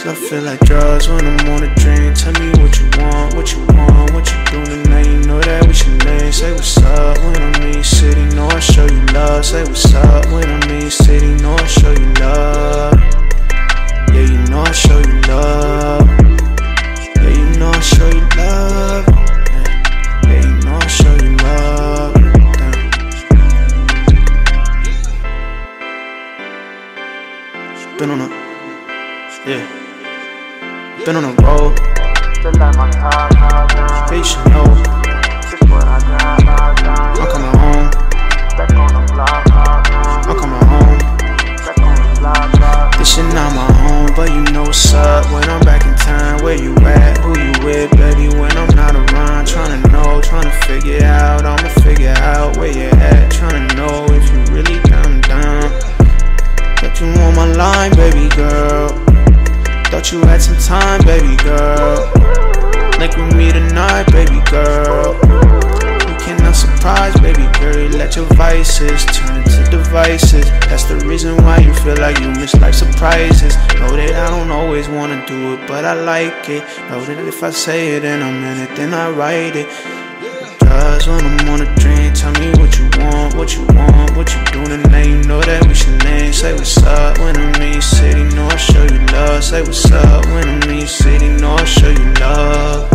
this love feel like drugs when I'm on a dream. Tell me what you want, what you want, what you doing now. You know that we should link. Say what's up when I'm in city, know I show you love. Say what's up when I'm in city, know I show you love. Yeah, you know I show you love. Yeah, you know I show you love. Yeah, you know I show you love. Been on a, yeah, been on the road. They should know I'm coming home. I'm coming home. This shit not my home, but you know what's up. When I'm back in town, where you at, who you with, baby? When I'm not around, tryna know, tryna figure out. I'ma figure out where you at, tryna know if you really down, down. That you on my line, baby girl. Thought you had some time, baby girl. Link with me tonight, baby girl. You cannot surprise, baby girl. You let your vices turn into devices. That's the reason why you feel like you miss life surprises. Know that I don't always wanna do it, but I like it. Know that if I say it and I'm in it, then I write it. Drugs when I'm on a dream. Tell me what you want, what you want, what you doing tonight. You know that we should link. Say what's up when I'm in your city, know I show you love. Say what's up when I'm in your city, know I show you love.